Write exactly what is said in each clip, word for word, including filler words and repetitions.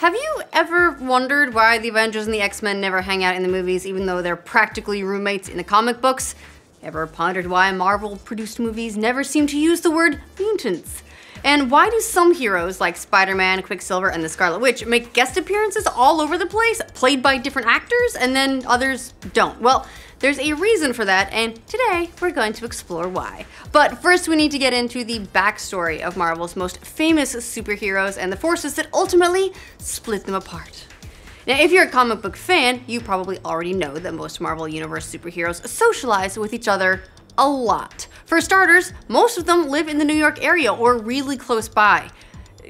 Have you ever wondered why the Avengers and the X-Men never hang out in the movies, even though they're practically roommates in the comic books? Ever pondered why Marvel-produced movies never seem to use the word mutants? And why do some heroes, like Spider-Man, Quicksilver, and the Scarlet Witch, make guest appearances all over the place, played by different actors, and then others don't? Well, there's a reason for that, and today we're going to explore why. But first we need to get into the backstory of Marvel's most famous superheroes and the forces that ultimately split them apart. Now, if you're a comic book fan, you probably already know that most Marvel Universe superheroes socialize with each other a lot. For starters, most of them live in the New York area or really close by.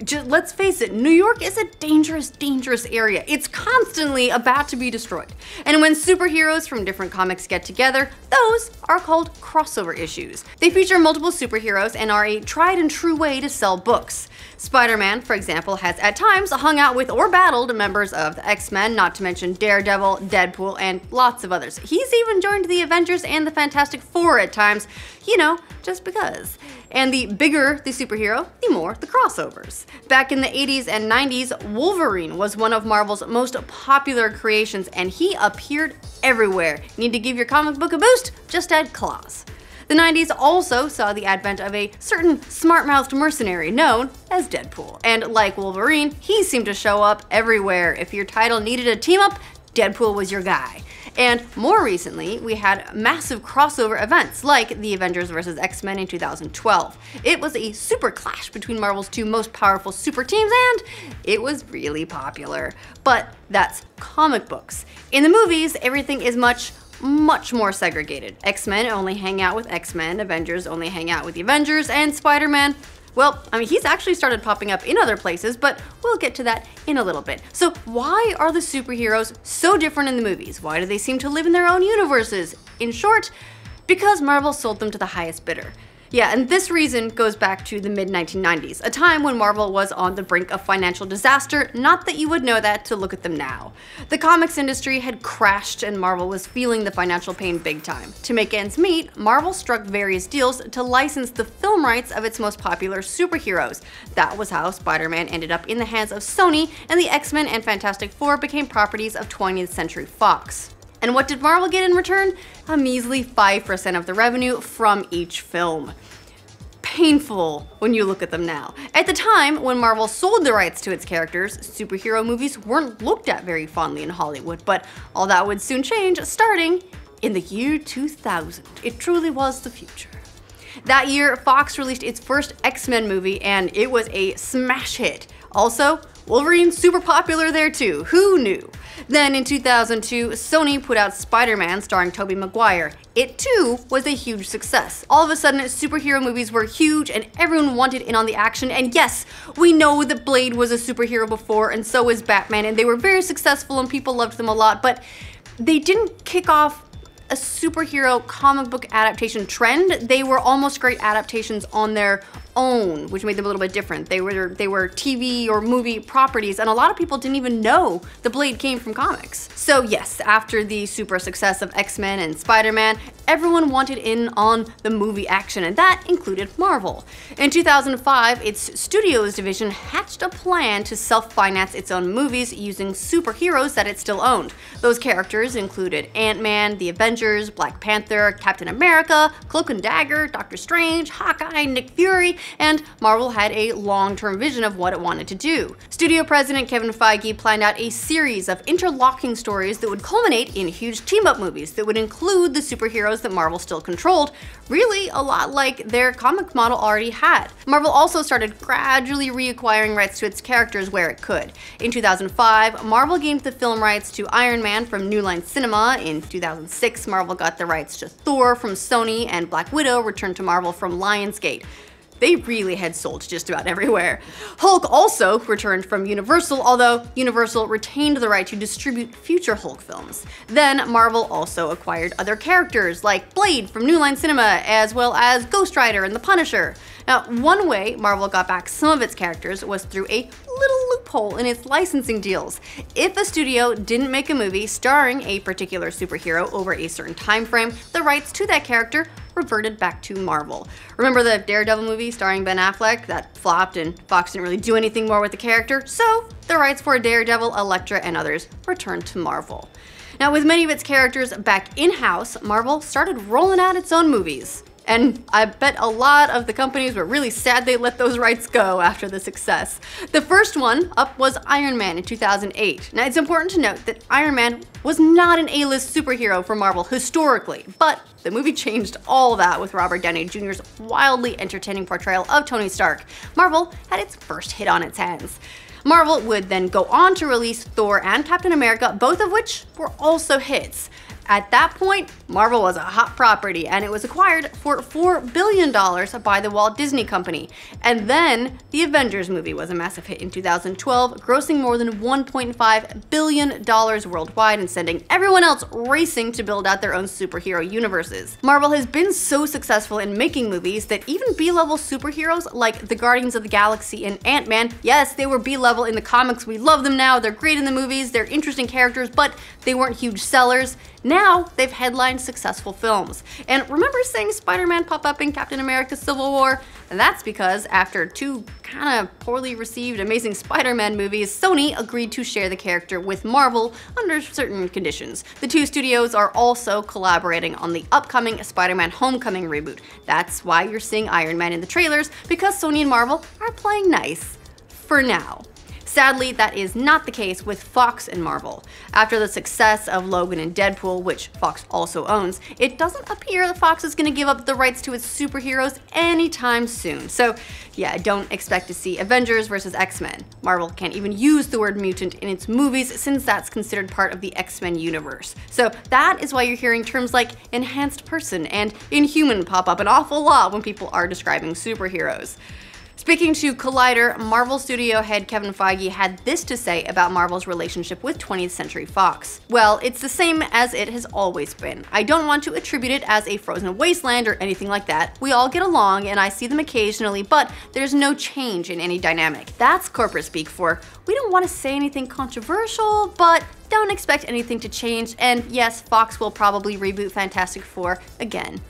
Just, let's face it, New York is a dangerous, dangerous area. It's constantly about to be destroyed. And when superheroes from different comics get together, those are called crossover issues. They feature multiple superheroes and are a tried and true way to sell books. Spider-Man, for example, has at times hung out with or battled members of the X-Men, not to mention Daredevil, Deadpool, and lots of others. He's even joined the Avengers and the Fantastic Four at times, you know, just because. And the bigger the superhero, the more the crossovers. Back in the eighties and nineties, Wolverine was one of Marvel's most popular creations, and he appeared everywhere. Need to give your comic book a boost? Just add claws. The nineties also saw the advent of a certain smart-mouthed mercenary known as Deadpool. And like Wolverine, he seemed to show up everywhere. If your title needed a team-up, Deadpool was your guy. And more recently, we had massive crossover events like the Avengers versus X-Men in two thousand twelve. It was a super clash between Marvel's two most powerful super teams, and it was really popular. But that's comic books. In the movies, everything is much, much more segregated. X-Men only hang out with X-Men, Avengers only hang out with the Avengers, and Spider-Man, well, I mean, he's actually started popping up in other places, but we'll get to that in a little bit. So why are the superheroes so different in the movies? Why do they seem to live in their own universes? In short, because Marvel sold them to the highest bidder. Yeah, and this reason goes back to the mid nineteen nineties, a time when Marvel was on the brink of financial disaster, not that you would know that to look at them now. The comics industry had crashed and Marvel was feeling the financial pain big time. To make ends meet, Marvel struck various deals to license the film rights of its most popular superheroes. That was how Spider-Man ended up in the hands of Sony, and the X-Men and Fantastic Four became properties of twentieth century Fox. And what did Marvel get in return? A measly five percent of the revenue from each film. Painful when you look at them now. At the time, when Marvel sold the rights to its characters, superhero movies weren't looked at very fondly in Hollywood, but all that would soon change starting in the year two thousand. It truly was the future. That year, Fox released its first X-Men movie, and it was a smash hit. Also, Wolverine's super popular there too, who knew? Then in two thousand two, Sony put out Spider-Man starring Tobey Maguire. It too was a huge success. All of a sudden, superhero movies were huge and everyone wanted in on the action, and yes, we know that Blade was a superhero before and so was Batman, and they were very successful and people loved them a lot, but they didn't kick off a superhero comic book adaptation trend. They were almost great adaptations on their own, which made them a little bit different. They were they were T V or movie properties, and a lot of people didn't even know the Blade came from comics. So yes, after the super success of X-Men and Spider-Man, everyone wanted in on the movie action, and that included Marvel. In two thousand five, its studios division hatched a plan to self-finance its own movies using superheroes that it still owned. Those characters included Ant-Man, the Avengers, Black Panther, Captain America, Cloak and Dagger, Doctor Strange, Hawkeye, Nick Fury, and Marvel had a long-term vision of what it wanted to do. Studio president Kevin Feige planned out a series of interlocking stories that would culminate in huge team-up movies that would include the superheroes that Marvel still controlled, really a lot like their comic model already had. Marvel also started gradually reacquiring rights to its characters where it could. In two thousand five, Marvel gained the film rights to Iron Man from New Line Cinema. In two thousand six, Marvel got the rights to Thor from Sony, and Black Widow returned to Marvel from Lionsgate. They really had sold just about everywhere. Hulk also returned from Universal, although Universal retained the right to distribute future Hulk films. Then Marvel also acquired other characters like Blade from New Line Cinema, as well as Ghost Rider and the Punisher. Now, one way Marvel got back some of its characters was through a little loophole in its licensing deals. If a studio didn't make a movie starring a particular superhero over a certain time frame, the rights to that character reverted back to Marvel. Remember the Daredevil movie starring Ben Affleck that flopped and Fox didn't really do anything more with the character? So the rights for Daredevil, Elektra, and others returned to Marvel. Now, with many of its characters back in-house, Marvel started rolling out its own movies. And I bet a lot of the companies were really sad they let those rights go after the success. The first one up was Iron Man in two thousand eight. Now, it's important to note that Iron Man was not an A-list superhero for Marvel historically, but the movie changed all that with Robert Downey Junior's wildly entertaining portrayal of Tony Stark. Marvel had its first hit on its hands. Marvel would then go on to release Thor and Captain America, both of which were also hits. At that point, Marvel was a hot property, and it was acquired for four billion dollars by the Walt Disney Company. And then the Avengers movie was a massive hit in two thousand twelve, grossing more than one point five billion dollars worldwide and sending everyone else racing to build out their own superhero universes. Marvel has been so successful in making movies that even B-level superheroes like the Guardians of the Galaxy and Ant-Man, yes, they were B-level in the comics, we love them now, they're great in the movies, they're interesting characters, but they weren't huge sellers. Now they've headlined successful films. And remember seeing Spider-Man pop up in Captain America: Civil War? And that's because after two kinda poorly received Amazing Spider-Man movies, Sony agreed to share the character with Marvel under certain conditions. The two studios are also collaborating on the upcoming Spider-Man Homecoming reboot. That's why you're seeing Iron Man in the trailers, because Sony and Marvel are playing nice. For now. Sadly, that is not the case with Fox and Marvel. After the success of Logan and Deadpool, which Fox also owns, it doesn't appear that Fox is going to give up the rights to its superheroes anytime soon. So yeah, don't expect to see Avengers versus X-Men. Marvel can't even use the word mutant in its movies since that's considered part of the X-Men universe. So that is why you're hearing terms like enhanced person and inhuman pop up an awful lot when people are describing superheroes. Speaking to Collider, Marvel studio head Kevin Feige had this to say about Marvel's relationship with twentieth century fox. Well, it's the same as it has always been. I don't want to attribute it as a frozen wasteland or anything like that. We all get along and I see them occasionally, but there's no change in any dynamic. That's corporate speak for, we don't want to say anything controversial, but don't expect anything to change. And yes, Fox will probably reboot Fantastic Four again.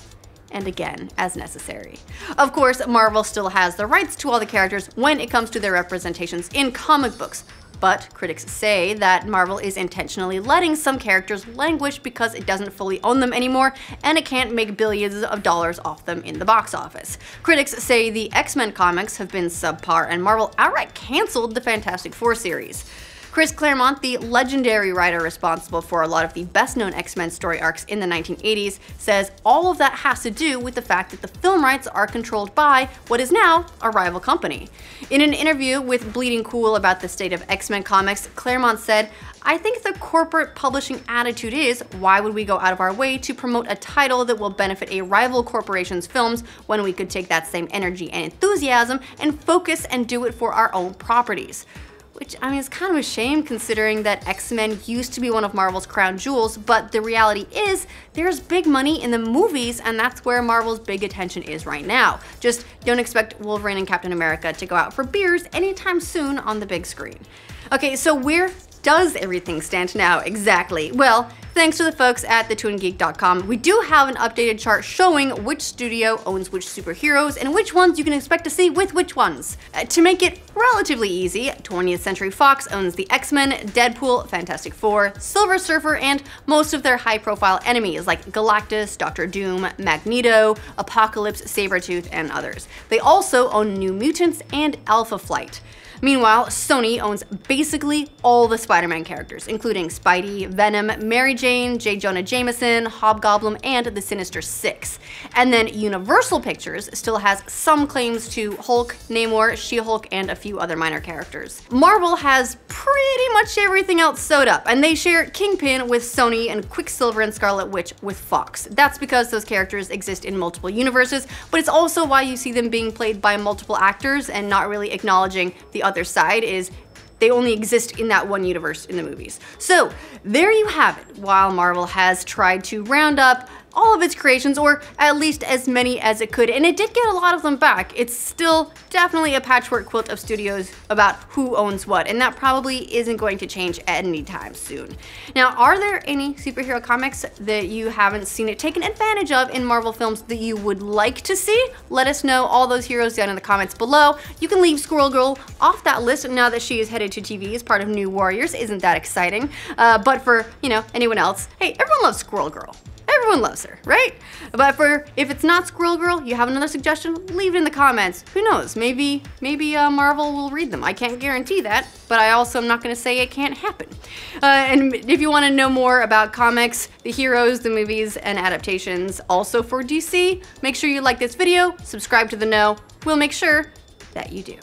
And again, as necessary. Of course, Marvel still has the rights to all the characters when it comes to their representations in comic books, but critics say that Marvel is intentionally letting some characters languish because it doesn't fully own them anymore and it can't make billions of dollars off them in the box office. Critics say the X-Men comics have been subpar and Marvel outright canceled the Fantastic Four series. Chris Claremont, the legendary writer responsible for a lot of the best-known X-Men story arcs in the nineteen eighties, says all of that has to do with the fact that the film rights are controlled by what is now a rival company. In an interview with Bleeding Cool about the state of X-Men comics, Claremont said, I think the corporate publishing attitude is, why would we go out of our way to promote a title that will benefit a rival corporation's films when we could take that same energy and enthusiasm and focus and do it for our own properties? Which, I mean, it's kind of a shame considering that X-Men used to be one of Marvel's crown jewels, but the reality is there's big money in the movies and that's where Marvel's big attention is right now. Just don't expect Wolverine and Captain America to go out for beers anytime soon on the big screen. Okay, so where does everything stand now exactly? Well, thanks to the folks at the Toon Geek dot com, we do have an updated chart showing which studio owns which superheroes and which ones you can expect to see with which ones. Uh, to make it relatively easy, twentieth century fox owns the X-Men, Deadpool, Fantastic Four, Silver Surfer, and most of their high-profile enemies like Galactus, Doctor Doom, Magneto, Apocalypse, Sabretooth, and others. They also own New Mutants and Alpha Flight. Meanwhile, Sony owns basically all the Spider-Man characters, including Spidey, Venom, Mary Jane, J. Jonah Jameson, Hobgoblin, and the Sinister Six. And then Universal Pictures still has some claims to Hulk, Namor, She-Hulk, and a few other minor characters. Marvel has pretty much everything else sewed up, and they share Kingpin with Sony and Quicksilver and Scarlet Witch with Fox. That's because those characters exist in multiple universes, but it's also why you see them being played by multiple actors and not really acknowledging the other side is they only exist in that one universe in the movies. So there you have it. While Marvel has tried to round up all of its creations, or at least as many as it could, and it did get a lot of them back. It's still definitely a patchwork quilt of studios about who owns what, and that probably isn't going to change anytime soon. Now, are there any superhero comics that you haven't seen it taken advantage of in Marvel films that you would like to see? Let us know all those heroes down in the comments below. You can leave Squirrel Girl off that list now that she is headed to T V as part of New Warriors. Isn't that exciting? Uh, but for, you know, anyone else, hey, everyone loves Squirrel Girl. Everyone loves her, right? But for if it's not Squirrel Girl, you have another suggestion, leave it in the comments. Who knows? Maybe maybe uh, Marvel will read them. I can't guarantee that, but I also am not going to say it can't happen. Uh, and if you want to know more about comics, the heroes, the movies, and adaptations also for D C, make sure you like this video, subscribe to The Know. We'll make sure that you do.